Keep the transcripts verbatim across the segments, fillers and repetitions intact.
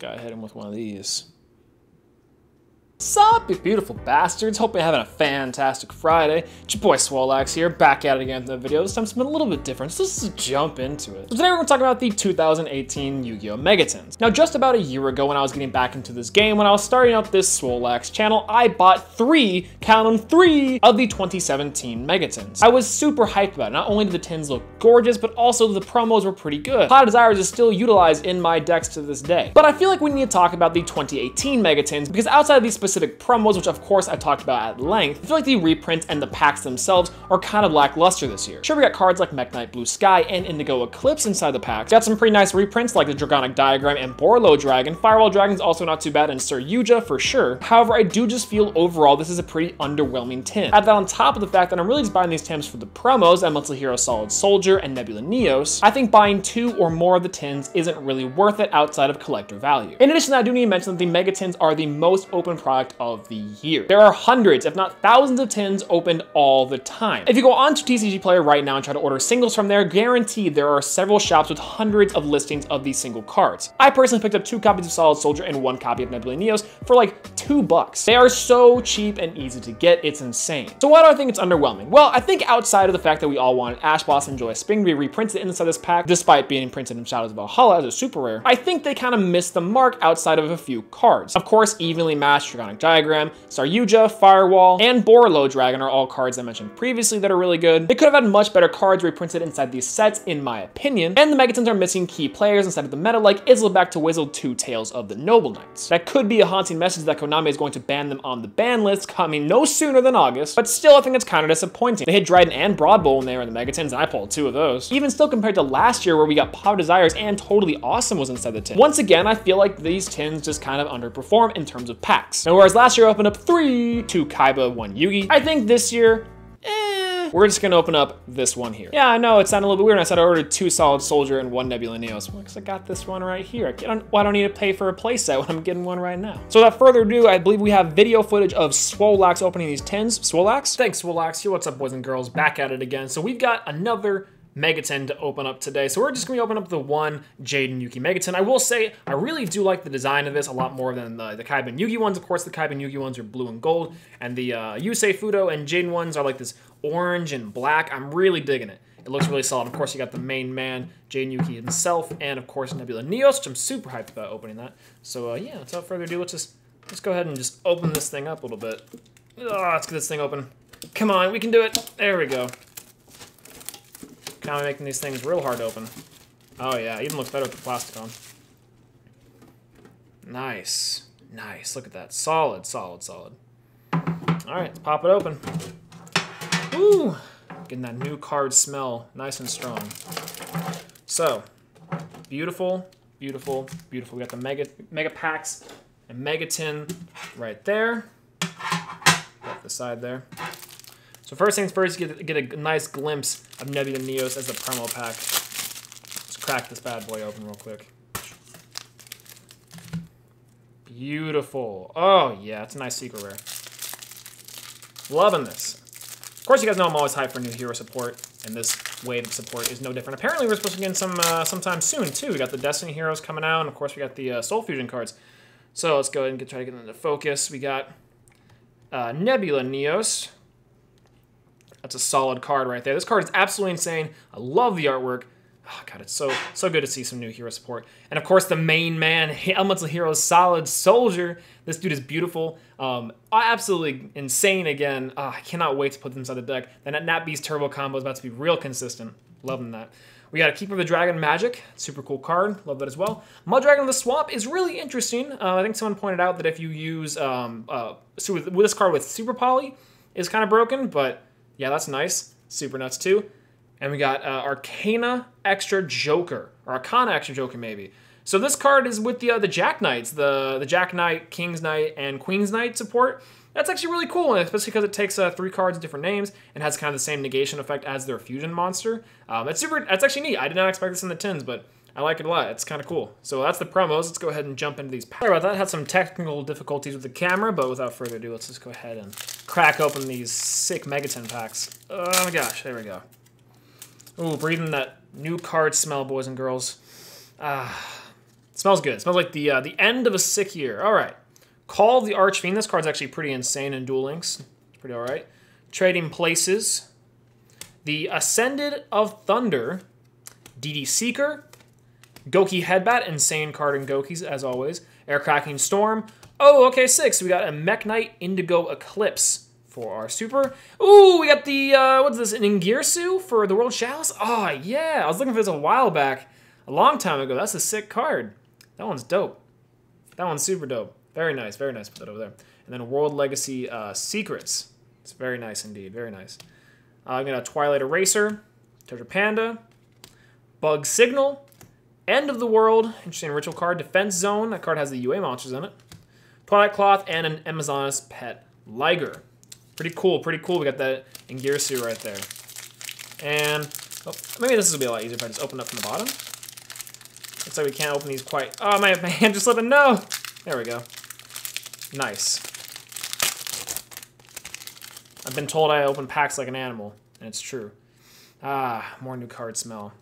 gotta hit him with one of these. Sup, you beautiful bastards. Hope you're having a fantastic Friday. It's your boy Swolax here, back at it again with another video. This time it's been a little bit different, so let's just jump into it. So today we're going to talk about the two thousand eighteen Yu-Gi-Oh! Megatons. Now, just about a year ago when I was getting back into this game, when I was starting up this Swolax channel, I bought three, count them, three of the twenty seventeen Megatons. I was super hyped about it. Not only did the tins look gorgeous, but also the promos were pretty good. Pot of Desires is still utilized in my decks to this day. But I feel like we need to talk about the twenty eighteen Megatons, because outside of these specific Specific promos, which of course I talked about at length, I feel like the reprints and the packs themselves are kind of lackluster this year. Sure, we got cards like Mech Knight Blue Sky and Indigo Eclipse inside the packs. Got some pretty nice reprints like the Draconic Diagram and Borlo Dragon. Firewall Dragon's also not too bad, and Saryuja for sure. However, I do just feel overall this is a pretty underwhelming tin. Add that on top of the fact that I'm really just buying these tins for the promos, Elemental Hero Solid Soldier and Nebula Neos. I think buying two or more of the tins isn't really worth it outside of collector value. In addition, I do need to mention that the Mega Tins are the most open product of the year. There are hundreds, if not thousands of tins opened all the time. If you go onto T C G Player right now and try to order singles from there, guaranteed there are several shops with hundreds of listings of these single cards. I personally picked up two copies of Solid Soldier and one copy of Nebula Neos for like two bucks. They are so cheap and easy to get, it's insane. So why do I think it's underwhelming? Well, I think outside of the fact that we all wanted Ash Blossom and Joyous Spring to be reprinted inside this pack, despite being printed in Shadows of Valhalla as a super rare, I think they kind of missed the mark outside of a few cards. Of course, Evenly Matched, Draconic Diagram, Saryuja, Firewall, and Borlo Dragon are all cards I mentioned previously that are really good. They could have had much better cards reprinted inside these sets, in my opinion, and the Megatons are missing key players inside of the meta, like Izzleback to Wizzle to Tales of the Noble Knights. That could be a haunting message that Konami is going to ban them on the ban list, coming no sooner than August, but still I think it's kind of disappointing. They hit Dryden and Broad Bowl when they were in the Megatons, and I pulled two of those. Even still compared to last year where we got Pot of Desires and Totally Awesome was inside the tin. Once again, I feel like these tins just kind of underperform in terms of packs. Now, whereas last year I opened up three, two Kaiba, one Yugi, I think this year, eh, we're just gonna open up this one here. Yeah, I know it sounded a little bit weird when I said I ordered two Solid Soldier and one Nebula Neos, because I got this one right here. I don't, why do I need to pay for a playset when I'm getting one right now? So without further ado, I believe we have video footage of Swolax opening these tins. Swolax? Thanks, Swolax. Yo, what's up, boys and girls? Back at it again. So we've got another Megaton to open up today. So we're just going to open up the one Jaden Yuki Megaton. I will say, I really do like the design of this a lot more than the, the Kaiba and Yugi ones. Of course, the Kaiba and Yugi ones are blue and gold, and the uh, Yusei Fudo and Jaden ones are like this orange and black. I'm really digging it. It looks really solid. Of course, you got the main man, Jaden Yuki himself, and of course, Nebula Neos, which I'm super hyped about opening that. So uh, yeah, without further ado, let's just let's go ahead and just open this thing up a little bit. Ugh, let's get this thing open. Come on, we can do it. There we go. Kind of making these things real hard to open. Oh yeah, it even looks better with the plastic on. Nice, nice, look at that. Solid, solid, solid. All right, let's pop it open. Woo, getting that new card smell, nice and strong. So, beautiful, beautiful, beautiful. We got the mega, mega packs and mega tin right there. Got the side there. So first things first, you get, get a nice glimpse of Nebula Neos as a promo pack. Let's crack this bad boy open real quick. Beautiful. Oh yeah, it's a nice secret rare. Loving this. Of course, you guys know I'm always hyped for new hero support, and this wave of support is no different. Apparently, we're supposed to get some uh, sometime soon too. We got the Destiny Heroes coming out, and of course, we got the uh, Soul Fusion cards. So let's go ahead and get, try to get into focus. We got uh, Nebula Neos. That's a solid card right there. This card is absolutely insane. I love the artwork. Oh, God, it's so so good to see some new hero support. And of course, the main man, Elemental Hero Solid Soldier. This dude is beautiful. Um, absolutely insane again. Oh, I cannot wait to put them inside the deck. The Nat Beast turbo combo is about to be real consistent. Loving that. We got a Keeper of the Dragon Magic, super cool card, love that as well. Mud Dragon of the Swamp is really interesting. Uh, I think someone pointed out that if you use um, uh, so with, with this card with Super Poly, it's kind of broken, but yeah, that's nice. Super nuts too. And we got uh, Arcana Extra Joker, or Arcana Extra Joker maybe. So this card is with the uh, the Jack Knights, the the Jack Knight, King's Knight, and Queen's Knight support. That's actually really cool, and especially because it takes uh, three cards of different names and has kind of the same negation effect as their fusion monster. Um, that's super. That's actually neat. I did not expect this in the tins, but I like it a lot. It's kind of cool. So that's the promos. Let's go ahead and jump into these packs. Sorry about that. I had some technical difficulties with the camera, but without further ado, let's just go ahead and crack open these sick Megaton packs. Oh my gosh, there we go. Ooh, breathing that new card smell, boys and girls. Ah, Smells good. It smells like the uh, the end of a sick year. All right. Call of the Archfiend. This card's actually pretty insane in Duel Links. It's pretty all right. Trading Places. The Ascended of Thunder. D D Seeker. Goki Headbat. Insane card in Goki's, as always. Aircracking Storm. Oh, okay, six. So we got a Mech Knight Indigo Eclipse for our super. Ooh, we got the, uh, what's this, an Ningirsu for the World Chalice? Oh, yeah. I was looking for this a while back. A long time ago. That's a sick card. That one's dope. That one's super dope. Very nice. Very nice. Put that over there. And then World Legacy uh, Secrets. It's very nice indeed. Very nice. Uh, I'm going to Twilight Eraser, Treasure Panda, Bug Signal, End of the World. Interesting ritual card. Defense Zone. That card has the U A monsters in it. Twilight Cloth and an Amazonas Pet Liger. Pretty cool. Pretty cool. We got that Ningirsu right there. And oh, maybe this will be a lot easier if I just open up from the bottom. Looks like we can't open these quite. Oh, my, my hand just slipping. No! There we go. Nice. I've been told I open packs like an animal, and it's true. Ah, more new card smell.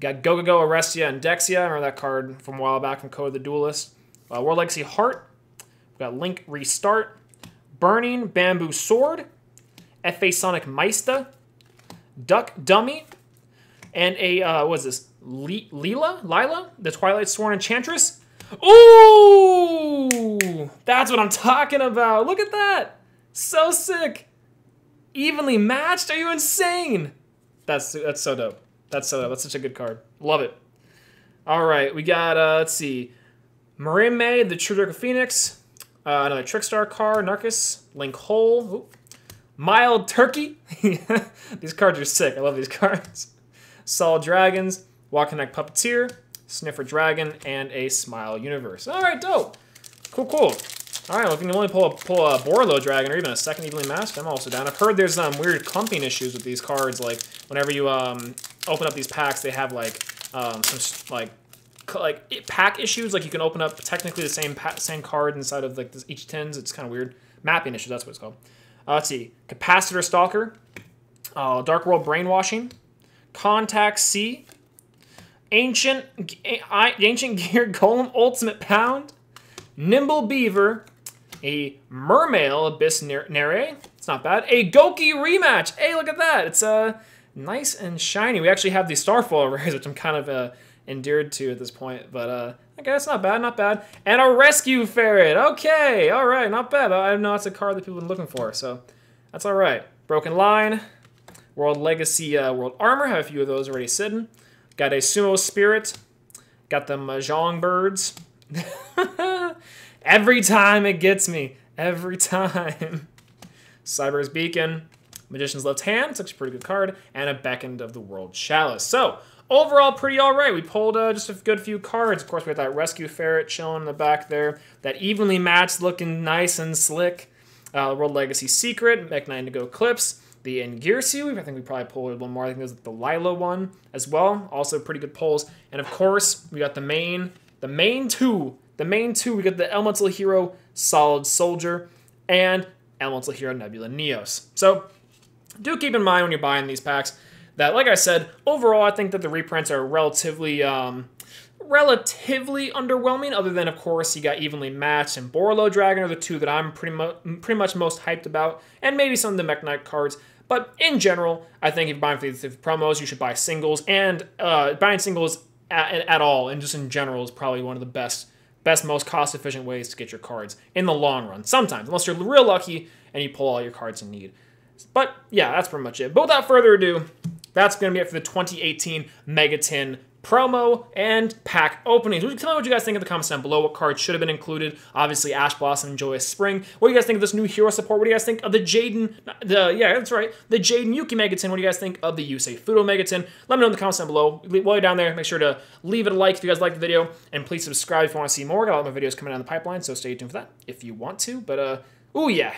Got Go-Go-Go, Orestia, and Dexia. I remember that card from a while back from Code of the Duelist. Uh, World Legacy Heart. We've got Link Restart. Burning Bamboo Sword. F A Sonic Maista. Duck Dummy. And a, uh, what is this? Lila? Lila? The Twilight Sworn Enchantress? Ooh! That's what I'm talking about. Look at that. So sick. Evenly matched? Are you insane? That's that's so dope. That's so dope. That's such a good card. Love it. All right. We got, uh, let's see. Marime, the True Dark of Phoenix. Uh, another Trickstar card. Narcus. Link Hole. Ooh. Mild Turkey. These cards are sick. I love these cards. Solid Dragons. Wakandak Puppeteer, Sniffer Dragon, and a Smile Universe. All right, dope. Cool, cool. All right, well, if you can only pull a, pull a Borlo Dragon or even a second Evenly Matched, I'm also down. I've heard there's um, weird clumping issues with these cards. Like, whenever you um, open up these packs, they have, like, um, some, like, like pack issues. Like, you can open up technically the same pa same card inside of, like, this, each tins. It's kind of weird. Mapping issues, that's what it's called. Uh, let's see. Capacitor Stalker, uh, Dark World Brainwashing, Contact C, Ancient, ancient Gear Golem Ultimate Pound, Nimble Beaver, a Mermail Abyss Nere, it's not bad, a Goki Rematch, hey look at that, it's uh, nice and shiny. We actually have the Starfall rares, which I'm kind of uh, endeared to at this point, but uh, okay, that's not bad, not bad, and a Rescue Ferret, okay, alright, not bad. I know it's a card that people have been looking for, so that's alright. Broken Line, World Legacy, uh, World Armor, have a few of those already sitting. Got a Sumo Spirit. Got the Mahjong Birds. Every time it gets me. Every time. Cyber's Beacon. Magician's Left Hand. It's actually a pretty good card. And a Beckoned of the World Chalice. So, overall, pretty all right. We pulled uh, just a good few cards. Of course, we got that Rescue Ferret chilling in the back there. That Evenly Matched looking nice and slick. Uh, World Legacy Secret. Mech Knight Indigo Eclipse. The Ningirsu, I think we probably pulled one more. I think there's the Lila one as well. Also pretty good pulls. And of course, we got the main, the main two. The main two, we got the Elemental Hero Solid Soldier and Elemental Hero Nebula Neos. So do keep in mind when you're buying these packs that, like I said, overall, I think that the reprints are relatively, um, relatively underwhelming. Other than, of course, you got Evenly Matched and Borlo Dragon are the two that I'm pretty, mu pretty much most hyped about. And maybe some of the Mech Knight cards. But in general, I think if you're buying for these promos, you should buy singles, and uh, buying singles at, at all, and just in general, is probably one of the best, best, most cost-efficient ways to get your cards in the long run. Sometimes, unless you're real lucky and you pull all your cards in need. But yeah, that's pretty much it. But without further ado, that's going to be it for the twenty eighteen Mega Tin promo and pack openings. Tell me what you guys think in the comments down below. What cards should have been included? Obviously, Ash Blossom and Joyous Spring. What do you guys think of this new hero support? What do you guys think of the Jaden? The yeah, that's right. The Jaden Yuki Megaton. What do you guys think of the Yusei Fudo Megaton? Let me know in the comments down below. While you're down there, make sure to leave it a like if you guys like the video, and please subscribe if you want to see more. Got a lot of my videos coming down the pipeline, so stay tuned for that if you want to. But uh, oh yeah.